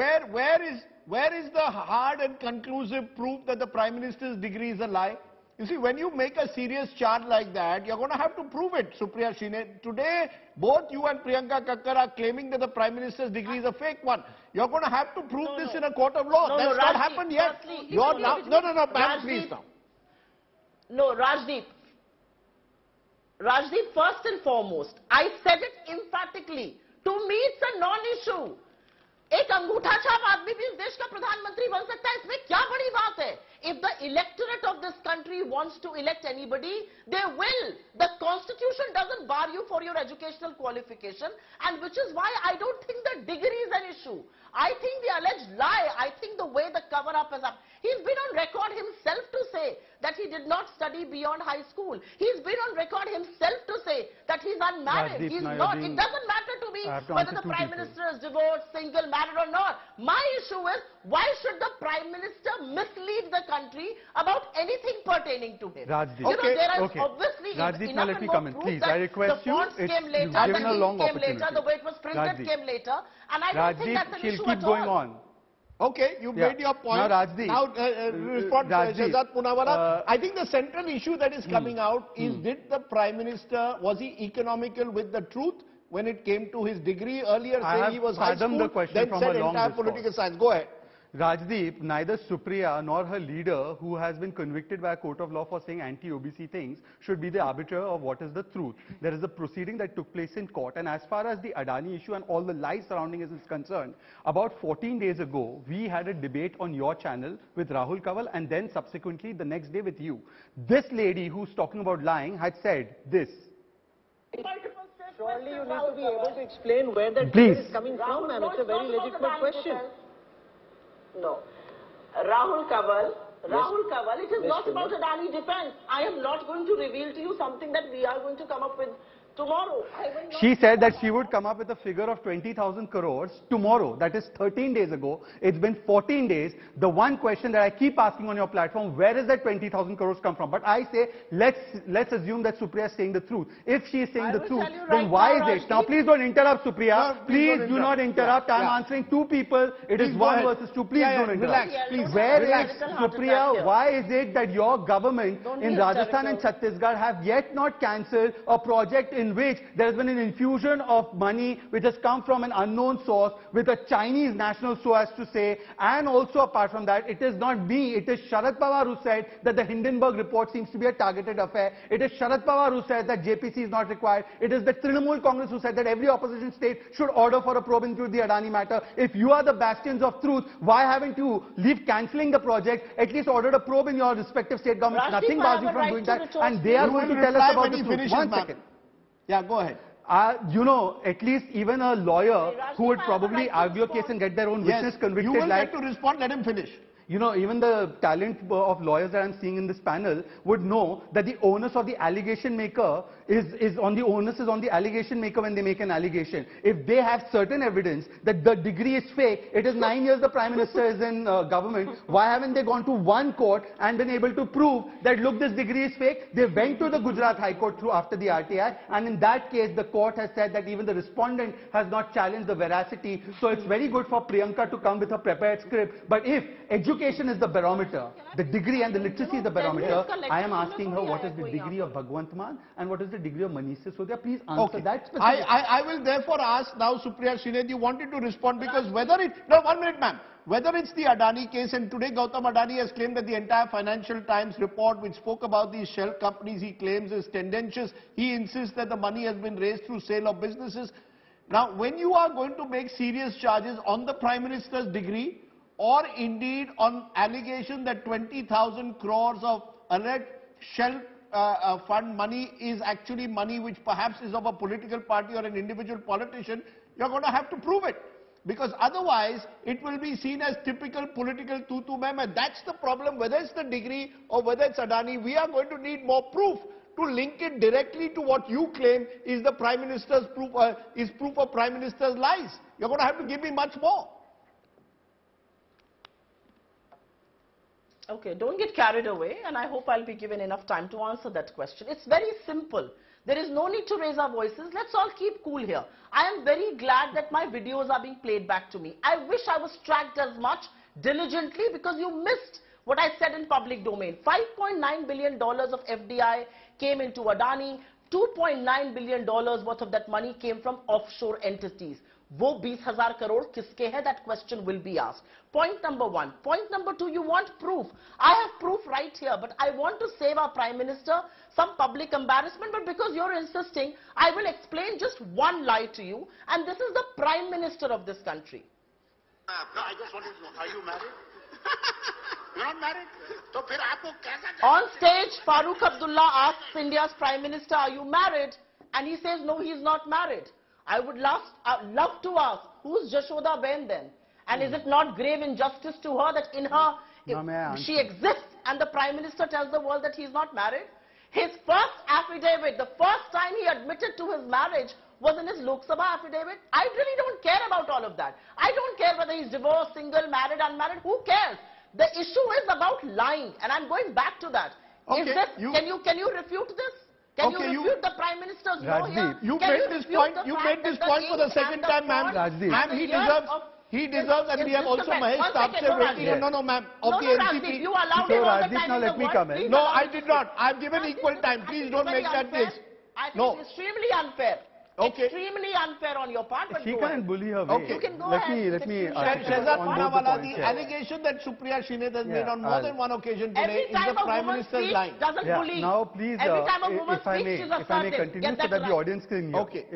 Where is the hard and conclusive proof that the Prime Minister's degree is a lie? You see, when you make a serious charge like that, you're going to have to prove it, Supriya Shrinate. Today, both you and Priyanka Kakkar are claiming that the Prime Minister's degree is a fake one. You're going to have to prove this in a court of law. That's not happened yet. Rajdeep. Rajdeep, first and foremost, I said it emphatically. To me, it's a non-issue. एक अंगूठा छाप आदमी भी इस देश का प्रधानमंत्री बन सकता है, इसमें क्या बड़ी बात है? If the electorate of this country wants to elect anybody, they will. The constitution doesn't bar you for your educational qualification, and which is why I don't think the degree is an issue. I think the alleged lie, I think the way the cover-up has happened. He's been on record himself to say that he did not study beyond high school. He's been on record himself to say that he's unmarried. He's not. It doesn't matter to me whether the Prime Minister is divorced, single, married or not. My issue is, why should the Prime Minister mislead the country about anything pertaining to him? Rajdeep, obviously enough and more proof that the fonts came later, the name came later, the way it was printed came later, and I don't think that's an issue at all. Keep going on. Okay, you made your point. Now, Rajdeep. Now, respond to Shehzad Poonawalla. I think the central issue that is coming out is, did the Prime Minister, was he economical with the truth when it came to his degree? Earlier saying he was high school, then said entire political science. Go ahead. Rajdeep, neither Supriya nor her leader, who has been convicted by a court of law for saying anti-OBC things, should be the arbiter of what is the truth. There is a proceeding that took place in court, and as far as the Adani issue and all the lies surrounding it is concerned, about 14 days ago, we had a debate on your channel with Rahul Kaval, and then subsequently the next day with you. This lady who's talking about lying had said this. Surely you need to be able to explain where that truth is coming from, ma'am. It's a very legitimate question. No. Rahul Kaval, it is not about Adani defense. I am not going to reveal to you something that we are going to come up with tomorrow. She said that she would come up with a figure of 20,000 crores tomorrow. That is 13 days ago. It's been 14 days. The one question that I keep asking on your platform, where is that 20,000 crores come from? But I say, let's assume that Supriya is saying the truth. If she is saying the truth, then why is it? Now, please don't interrupt, Supriya. Please do not interrupt. I'm answering two people. It is one versus two. Please don't interrupt. Please, where is Supriya? Why is it that your government in Rajasthan and Chhattisgarh have yet not cancelled a project in which there has been an infusion of money which has come from an unknown source with a Chinese national, so as to say? And also, apart from that, it is not me, it is Sharad Pawar who said that the Hindenburg report seems to be a targeted affair. It is Sharad Pawar who said that JPC is not required. It is the Trinamool Congress who said that every opposition state should order for a probe into the Adani matter. If you are the bastions of truth, why haven't you left cancelling the project, at least ordered a probe in your respective state governments? Nothing bars you from doing that, and they are going to tell us about the truth. One second. Yeah, go ahead. You know, at least even a lawyer who would probably argue a case and get their own witness convicted. You will get to respond, let him finish. You know, even the talent of lawyers that I'm seeing in this panel would know that the onus of the allegation maker is on the allegation maker when they make an allegation. If they have certain evidence that the degree is fake, it is 9 years the Prime Minister is in government, why haven't they gone to one court and been able to prove that, look, this degree is fake? They went to the Gujarat High Court after the RTI, and in that case the court has said that even the respondent has not challenged the veracity. So it's very good for Priyanka to come with her prepared script, but if education is the barometer, the degree and the literacy is the barometer, I am asking her, what is the degree of Bhagwant Mann and what is the degree of Manish Sisodia? Please answer that specifically. I will therefore ask now, Supriya Shrinate, you wanted to respond, because whether it... No, 1 minute, ma'am. Whether it's the Adani case, and today Gautam Adani has claimed that the entire Financial Times report which spoke about these shell companies, he claims is tendentious. He insists that the money has been raised through sale of businesses. Now, when you are going to make serious charges on the Prime Minister's degree, or indeed on allegation that 20,000 crores of alleged shell fund money is actually money which perhaps is of a political party or an individual politician, you're going to have to prove it. Because otherwise, it will be seen as typical political tutu mem, and that's the problem. Whether it's the degree or whether it's Adani, we are going to need more proof to link it directly to what you claim is the Prime Minister's proof, is proof of Prime Minister's lies. You're going to have to give me much more. Okay, don't get carried away, and I hope I'll be given enough time to answer that question. It's very simple. There is no need to raise our voices. Let's all keep cool here. I am very glad that my videos are being played back to me. I wish I was tracked as much diligently, because you missed what I said in public domain. $5.9 billion of FDI came into Adani. $2.9 billion worth of that money came from offshore entities. Wo 20,000 crore kiske hai? That question will be asked. Point number one. Point number two, you want proof. I have proof right here, but I want to save our Prime Minister some public embarrassment, but because you're insisting, I will explain just one lie to you, and this is the Prime Minister of this country. No, I just wanted to know, are you married? You're not married? So, then on stage, Farooq Abdullah asks India's Prime Minister, are you married? And he says, no, he's not married. I would love to ask, who's Jashoda Ben then? And is it not grave injustice to her that in her, she exists and the Prime Minister tells the world that he's not married? His first affidavit, the first time he admitted to his marriage, was in his Lok Sabha affidavit. I really don't care about all of that. I don't care whether he's divorced, single, married, unmarried. Who cares? The issue is about lying, and I'm going back to that. Okay, can you refute this? Can you refute the Prime Minister's role here? You made this point. You made this point for the second time, ma'am. Ma'am, he deserves, and we have also Mahesh Tapse. No, ma'am. Rajdeep, you allowed him all the time. Now let me comment. No, I did not. I've given equal time. Please don't make that case. I think it's extremely unfair. Okay. Extremely unfair on your part, but she can't bully her way. Okay. You can go ahead. Let me. Shehzad Poonawalla, the allegation that Supriya Shrinate has made on more than one occasion today is the Prime Minister's line. Doesn't bully. Now, please, if I may continue so that the audience can hear. Okay.